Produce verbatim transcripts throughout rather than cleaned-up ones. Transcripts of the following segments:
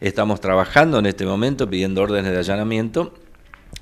Estamos trabajando en este momento pidiendo órdenes de allanamiento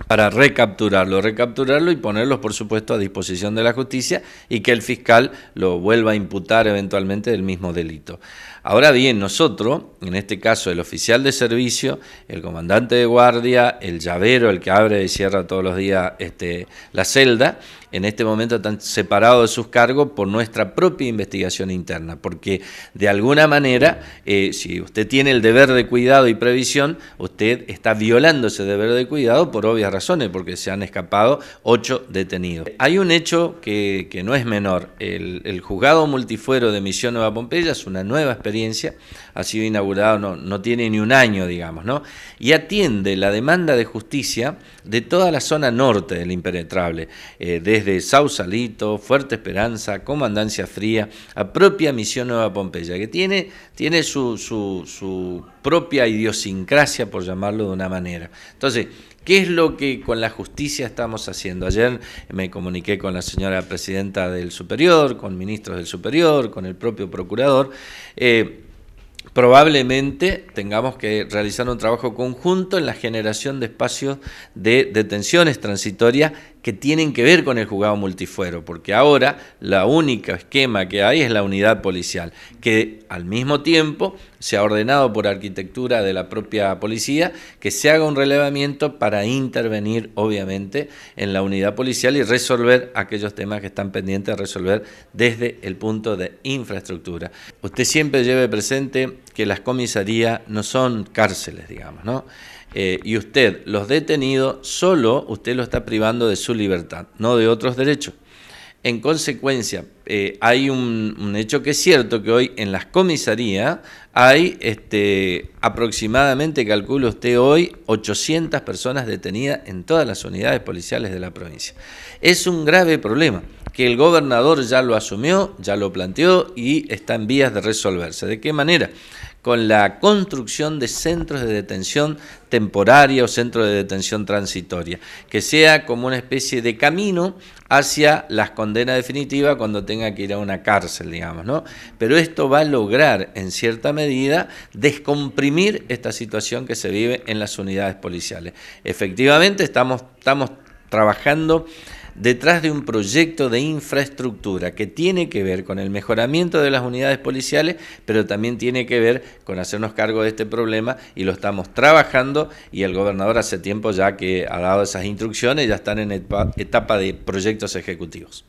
para recapturarlo, recapturarlo y ponerlos, por supuesto, a disposición de la justicia y que el fiscal lo vuelva a imputar eventualmente del mismo delito. Ahora bien, nosotros, en este caso el oficial de servicio, el comandante de guardia, el llavero, el que abre y cierra todos los días este, la celda, en este momento están separados de sus cargos por nuestra propia investigación interna, porque de alguna manera, eh, si usted tiene el deber de cuidado y previsión, usted está violando ese deber de cuidado por obvias razones, porque se han escapado ocho detenidos. Hay un hecho que, que no es menor. El, el Juzgado Multifuero de Misión Nueva Pompeya es una nueva experiencia, ha sido inaugurado, no, no tiene ni un año, digamos, ¿no? Y atiende la demanda de justicia de toda la zona norte del Impenetrable, eh, de desde Sausalito, Fuerte Esperanza, Comandancia Fría, a propia Misión Nueva Pompeya, que tiene, tiene su, su, su propia idiosincrasia, por llamarlo de una manera. Entonces, ¿qué es lo que con la justicia estamos haciendo? Ayer me comuniqué con la señora presidenta del Superior, con ministros del Superior, con el propio procurador. Eh, Probablemente tengamos que realizar un trabajo conjunto en la generación de espacios de detenciones transitorias que tienen que ver con el juzgado multifuero, porque ahora la única esquema que hay es la unidad policial, que al mismo tiempo se ha ordenado por arquitectura de la propia policía que se haga un relevamiento para intervenir obviamente en la unidad policial y resolver aquellos temas que están pendientes de resolver desde el punto de infraestructura. Usted siempre lleve presente que las comisarías no son cárceles, digamos, ¿no? Eh, y usted, los detenidos, solo usted lo está privando de su libertad, no de otros derechos. En consecuencia, eh, hay un, un hecho que es cierto, que hoy en las comisarías hay este, aproximadamente, calculo usted hoy, ochocientas personas detenidas en todas las unidades policiales de la provincia. Es un grave problema que el gobernador ya lo asumió, ya lo planteó y está en vías de resolverse. ¿De qué manera? Con la construcción de centros de detención temporaria o centros de detención transitoria, que sea como una especie de camino hacia las condenas definitivas cuando tenga que ir a una cárcel, digamos, ¿no? Pero esto va a lograr, en cierta medida, descomprimir esta situación que se vive en las unidades policiales. Efectivamente, estamos, estamos trabajando detrás de un proyecto de infraestructura que tiene que ver con el mejoramiento de las unidades policiales, pero también tiene que ver con hacernos cargo de este problema y lo estamos trabajando, y el gobernador hace tiempo ya que ha dado esas instrucciones, ya están en etapa de proyectos ejecutivos.